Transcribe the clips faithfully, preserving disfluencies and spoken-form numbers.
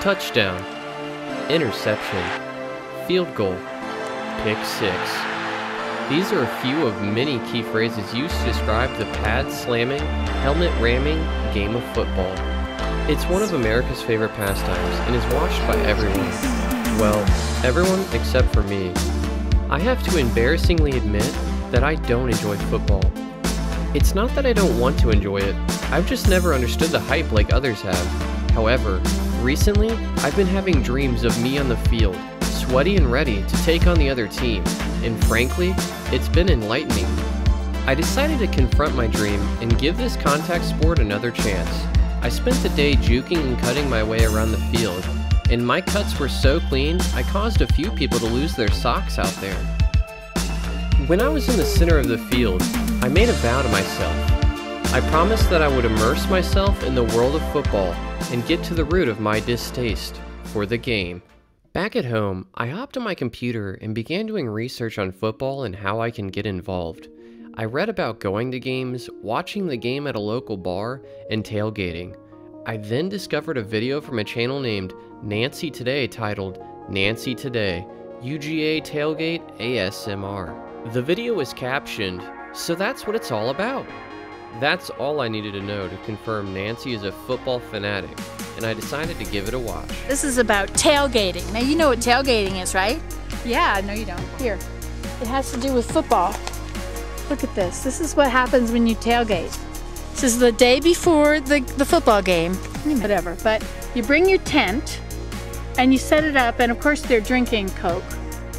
touchdown, interception, field goal, pick six. These are a few of many key phrases used to describe the pad slamming, helmet ramming game of football. It's one of America's favorite pastimes and is watched by everyone. Well, everyone except for me. I have to embarrassingly admit that I don't enjoy football. It's not that I don't want to enjoy it, I've just never understood the hype like others have. However, recently, I've been having dreams of me on the field, sweaty and ready to take on the other team, and frankly, it's been enlightening. I decided to confront my dream and give this contact sport another chance. I spent the day juking and cutting my way around the field, and my cuts were so clean, I caused a few people to lose their socks out there. When I was in the center of the field, I made a vow to myself. I promised that I would immerse myself in the world of football and get to the root of my distaste for the game. Back at home, I hopped on my computer and began doing research on football and how I can get involved. I read about going to games, watching the game at a local bar, and tailgating. I then discovered a video from a channel named Nancy Today titled, Nancy Today, U G A Tailgate A S M R. The video was captioned, "So that's what it's all about." That's all I needed to know to confirm Nancy is a football fanatic, and I decided to give it a watch. This is about tailgating. Now you know what tailgating is, right? Yeah, no you don't. Here, it has to do with football. Look at this. This is what happens when you tailgate. This is the day before the, the football game, whatever, but you bring your tent and you set it up, and of course they're drinking Coke.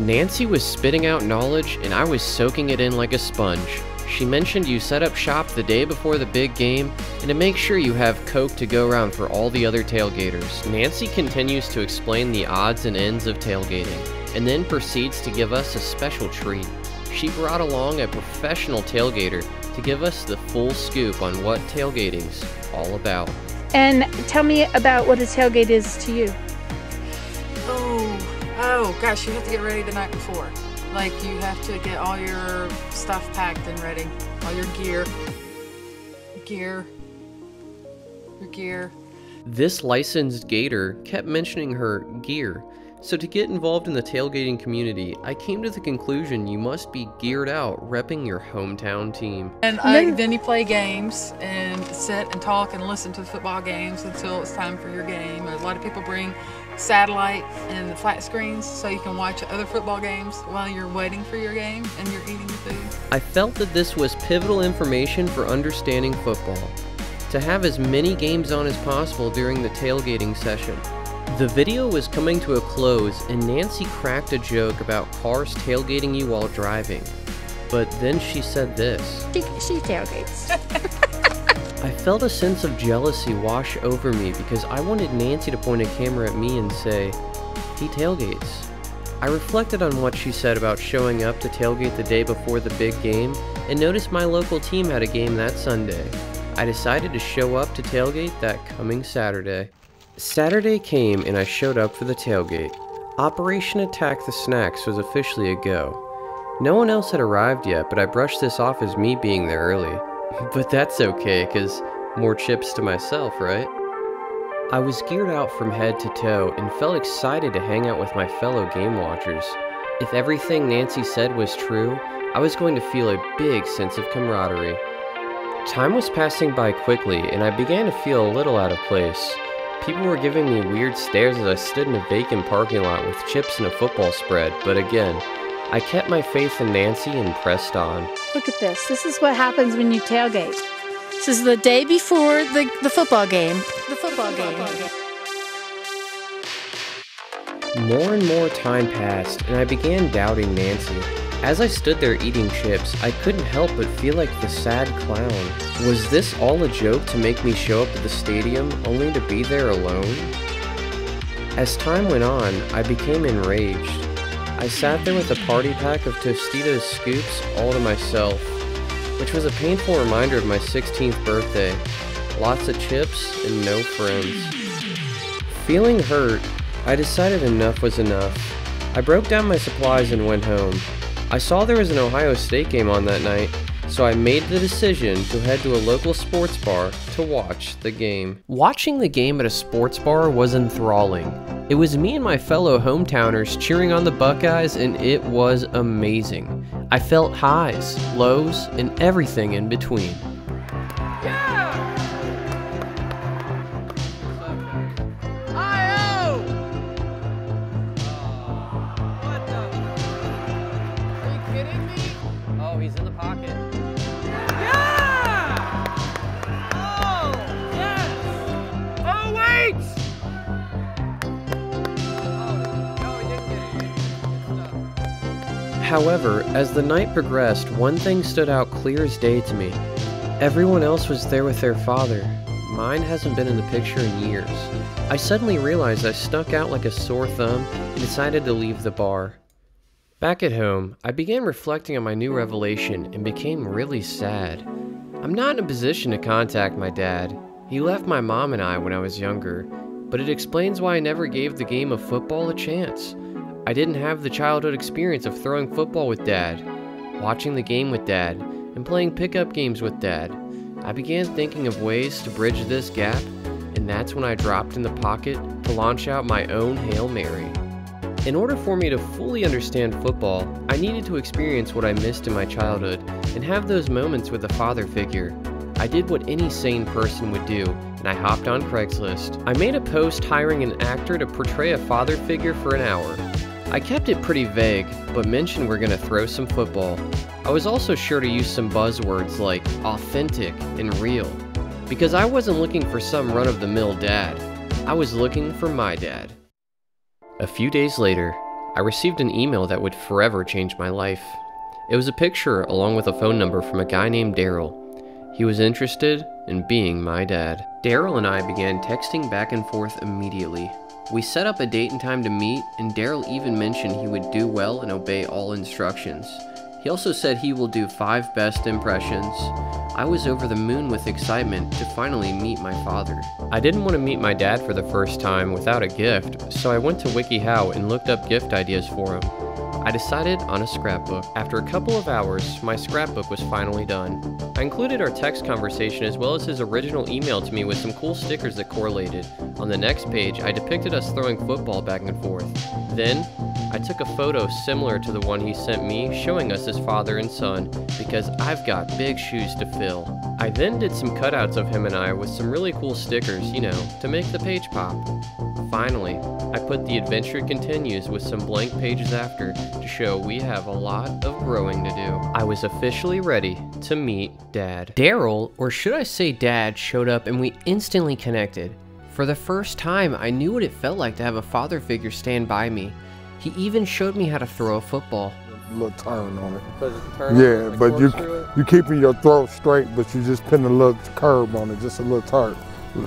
Nancy was spitting out knowledge and I was soaking it in like a sponge. She mentioned you set up shop the day before the big game and to make sure you have Coke to go around for all the other tailgaters. Nancy continues to explain the odds and ends of tailgating and then proceeds to give us a special treat. She brought along a professional tailgater to give us the full scoop on what tailgating's all about. And tell me about what a tailgate is to you. Oh, oh gosh, you have to get ready the night before. Like, you have to get all your stuff packed and ready, all your gear, gear, your gear. This licensed gator kept mentioning her gear. So to get involved in the tailgating community, I came to the conclusion you must be geared out repping your hometown team. And I, then you play games and sit and talk and listen to football games until it's time for your game. A lot of people bring satellite and the flat screens so you can watch other football games while you're waiting for your game and you're eating the food. I felt that this was pivotal information for understanding football, to have as many games on as possible during the tailgating session. The video was coming to a close and Nancy cracked a joke about cars tailgating you while driving, but then she said this. She, she tailgates. I felt a sense of jealousy wash over me because I wanted Nancy to point a camera at me and say, he tailgates. I reflected on what she said about showing up to tailgate the day before the big game and noticed my local team had a game that Sunday. I decided to show up to tailgate that coming Saturday. Saturday came and I showed up for the tailgate. Operation Attack the Snacks was officially a go. No one else had arrived yet, but I brushed this off as me being there early. But that's okay, cause more chips to myself, right? I was geared out from head to toe and felt excited to hang out with my fellow game watchers. If everything Nancy said was true, I was going to feel a big sense of camaraderie. Time was passing by quickly and I began to feel a little out of place. People were giving me weird stares as I stood in a vacant parking lot with chips and a football spread, but again, I kept my faith in Nancy and pressed on. Look at this. This is what happens when you tailgate. This is the day before the, the football game. The football game. More and more time passed, and I began doubting Nancy. As I stood there eating chips, I couldn't help but feel like the sad clown. Was this all a joke to make me show up at the stadium only to be there alone? As time went on, I became enraged. I sat there with a party pack of Tostitos scoops all to myself, which was a painful reminder of my sixteenth birthday. Lots of chips and no friends. Feeling hurt, I decided enough was enough. I broke down my supplies and went home. I saw there was an Ohio State game on that night, so I made the decision to head to a local sports bar to watch the game. Watching the game at a sports bar was enthralling. It was me and my fellow hometowners cheering on the Buckeyes, and it was amazing. I felt highs, lows, and everything in between. However, as the night progressed, one thing stood out clear as day to me. Everyone else was there with their father. Mine hasn't been in the picture in years. I suddenly realized I snuck out like a sore thumb and decided to leave the bar. Back at home, I began reflecting on my new revelation and became really sad. I'm not in a position to contact my dad. He left my mom and I when I was younger, but it explains why I never gave the game of football a chance. I didn't have the childhood experience of throwing football with Dad, watching the game with Dad, and playing pickup games with Dad. I began thinking of ways to bridge this gap, and that's when I dropped in the pocket to launch out my own Hail Mary. In order for me to fully understand football, I needed to experience what I missed in my childhood and have those moments with a father figure. I did what any sane person would do, and I hopped on Craigslist. I made a post hiring an actor to portray a father figure for an hour. I kept it pretty vague, but mentioned we're gonna throw some football. I was also sure to use some buzzwords like authentic and real, because I wasn't looking for some run-of-the-mill dad. I was looking for my dad. A few days later, I received an email that would forever change my life. It was a picture along with a phone number from a guy named Daryl. He was interested in being my dad. Daryl and I began texting back and forth immediately. We set up a date and time to meet, and Daryl even mentioned he would do well and obey all instructions. He also said he will do five best impressions. I was over the moon with excitement to finally meet my father. I didn't want to meet my dad for the first time without a gift, so I went to WikiHow and looked up gift ideas for him. I decided on a scrapbook. After a couple of hours, my scrapbook was finally done. I included our text conversation as well as his original email to me with some cool stickers that correlated. On the next page, I depicted us throwing football back and forth. Then, I took a photo similar to the one he sent me, showing us as father and son, because I've got big shoes to fill. I then did some cutouts of him and I with some really cool stickers, you know, to make the page pop. Finally, I put the adventure continues with some blank pages after to show we have a lot of growing to do. I was officially ready to meet Dad. Daryl, or should I say Dad, showed up and we instantly connected. For the first time, I knew what it felt like to have a father figure stand by me. He even showed me how to throw a football. A little turn on it. Turn yeah, on but you, it? You're keeping your throw straight, but you just putting a little curve on it, just a little turn.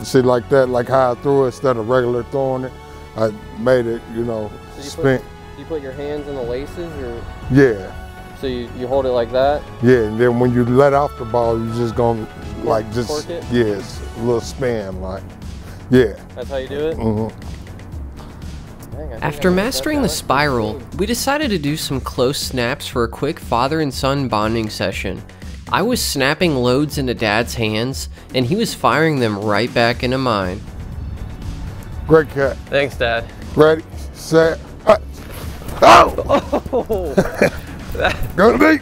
See, like that, like how I threw it, instead of regular throwing it, I made it, you know, so you spin. Put, you put your hands in the laces? Or? Yeah. So you, you hold it like that? Yeah, and then when you let off the ball, you're just going to, like, yeah, just, fork it? Yes, yeah, a little spin, like, yeah. That's how you do it? Mm-hmm. Dang, after mastering the spiral, we decided to do some close snaps for a quick father and son bonding session. I was snapping loads into Dad's hands, and he was firing them right back into mine. Great cut. Thanks, Dad. Ready, set, hut. Oh! Oh. that, Go to me.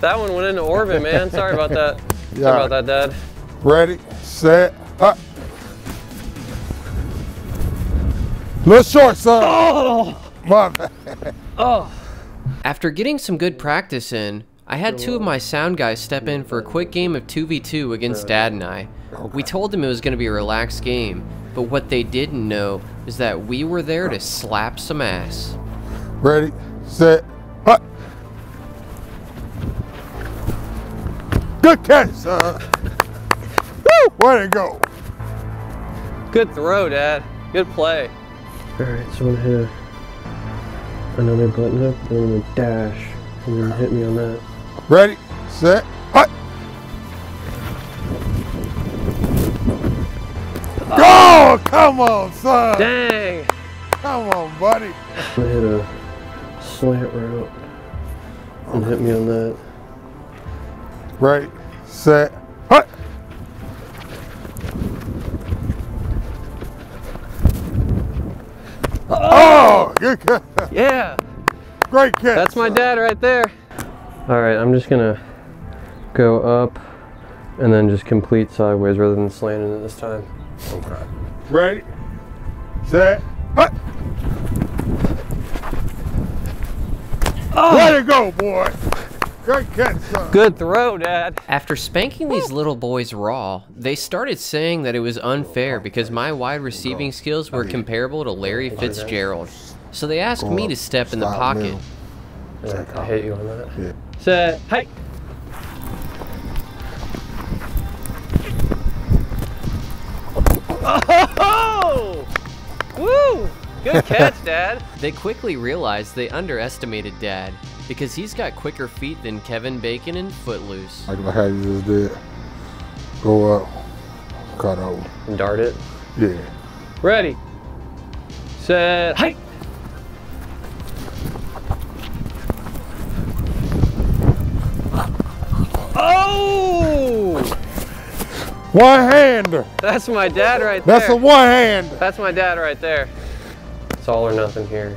That one went into orbit, man. Sorry about that. Yeah. Sorry about that, Dad. Ready, set, hut. Little short, son. Oh! My bad. Oh. After getting some good practice in, I had two of my sound guys step in for a quick game of two v two against Dad and I. We told them it was going to be a relaxed game, but what they didn't know is that we were there to slap some ass. Ready, set, hut. Good catch, son. Woo, where'd it go? Good throw, Dad. Good play. All right, so I'm going to hit another button up, then I'm going to dash, and then hit me on that. Ready, set, hut! Oh. Go! Come on, son! Dang! Come on, buddy! I hit a slant route and hit me on that. Right, set, hut! Oh, oh, good catch. Yeah. Great catch. That's my dad right there. All right, I'm just gonna go up and then just complete sideways rather than slanting it this time. Okay. Ready, set, hut! Oh. Let it go, boy. Great catch, son. Good throw, Dad. After spanking these little boys raw, they started saying that it was unfair because my wide receiving skills were comparable to Larry Fitzgerald. So they asked me to step in the pocket. Yeah, I hate you on that. Yeah. Set, hey. Oh! Woo! Good catch, Dad. They quickly realized they underestimated Dad because he's got quicker feet than Kevin Bacon and Footloose. Like how you just did. Go up, cut over. And dart it? Yeah. Ready, set, hike! Oh! One hand. That's my dad right there. That's a one hand. That's my dad right there. All or nothing here.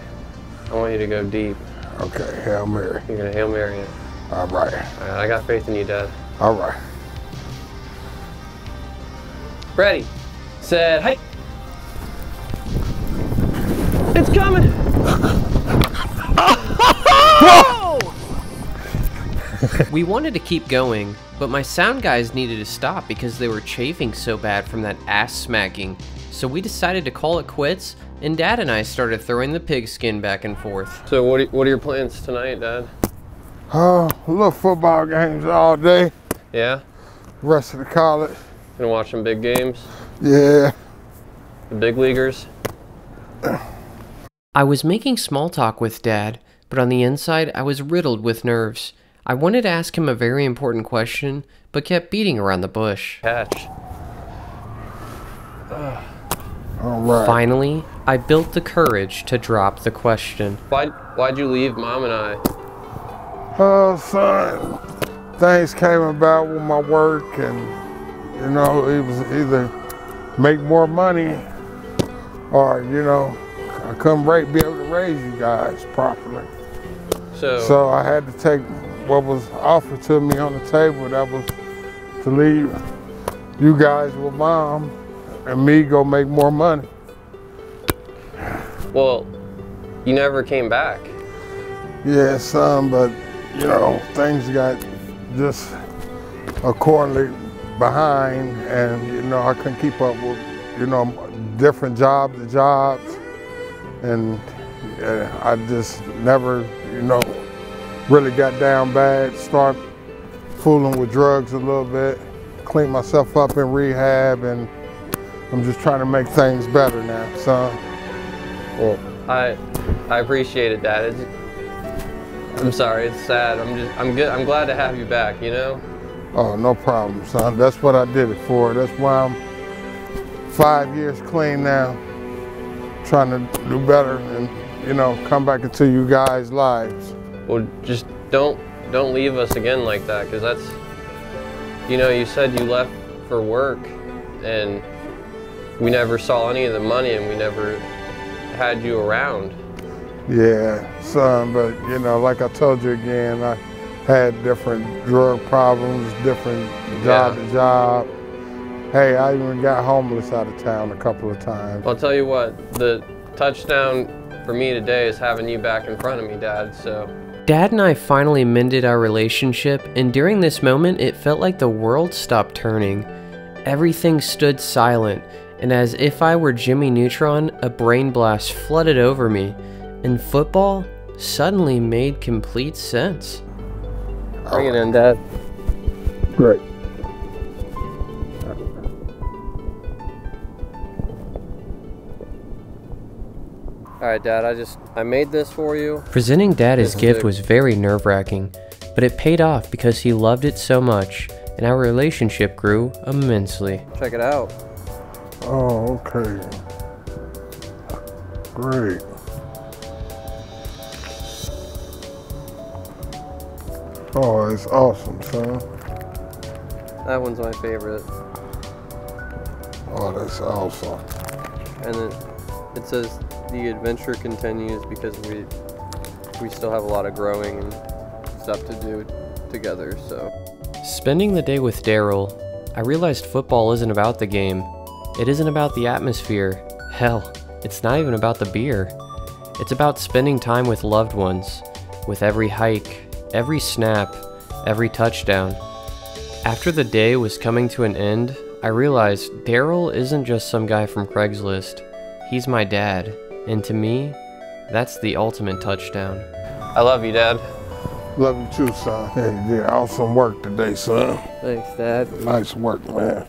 I want you to go deep. Okay, Hail Mary. You're gonna Hail Mary it. All right. All right, I got faith in you, Dad. All right. Ready, set, hey. It's coming. Oh! We wanted to keep going, but my sound guys needed to stop because they were chafing so bad from that ass smacking. So we decided to call it quits, and Dad and I started throwing the pigskin back and forth. So what are, what are your plans tonight, Dad? Uh, little football games all day. Yeah? Rest of the college. Gonna watch some big games? Yeah. The big leaguers? I was making small talk with Dad, but on the inside I was riddled with nerves. I wanted to ask him a very important question, but kept beating around the bush. Catch. Ugh. All right. Finally, I built the courage to drop the question. Why, why'd you leave Mom and I? Oh, son, things came about with my work, and you know, it was either make more money or, you know, I couldn't be able to raise you guys properly. So, so I had to take what was offered to me on the table. That was to leave you guys with Mom and me go make more money. Well, you never came back. Yeah, son, but you know, things got just accordingly behind, and you know, I couldn't keep up with, you know, different jobs to jobs, and yeah, I just never, you know, really got down bad, start fooling with drugs a little bit, cleaned myself up in rehab, and I'm just trying to make things better now, son. Well, I, I appreciate it, Dad. It's, I'm sorry, it's sad. I'm just, I'm good. I'm glad to have you back, you know? Oh, no problem, son. That's what I did it for. That's why I'm five years clean now, trying to do better and, you know, come back into you guys' lives. Well, just don't, don't leave us again like that, because that's, you know, you said you left for work, and we never saw any of the money, and we never had you around. Yeah, son, but you know, like I told you again, I had different drug problems, different job yeah. to job. Hey, I even got homeless out of town a couple of times. I'll tell you what, the touchdown for me today is having you back in front of me, Dad, so. Dad and I finally mended our relationship, and during this moment, it felt like the world stopped turning. Everything stood silent. And as if I were Jimmy Neutron, a brain blast flooded over me, and football suddenly made complete sense. Bring it in, Dad. Great. All right, Dad, I just, I made this for you. Presenting Dad his gift was very nerve-wracking, but it paid off because he loved it so much, and our relationship grew immensely. Check it out. Oh, okay. Great. Oh, it's awesome, son. That one's my favorite. Oh, that's awesome. And then it says the adventure continues because we we still have a lot of growing and stuff to do together. So spending the day with Daryl, I realized football isn't about the game. It isn't about the atmosphere. Hell, it's not even about the beer. It's about spending time with loved ones, with every hike, every snap, every touchdown. After the day was coming to an end, I realized Daryl isn't just some guy from Craigslist. He's my dad, and to me, that's the ultimate touchdown. I love you, Dad. Love you too, son. Hey, you did awesome work today, son. Thanks, Dad. Nice work, man.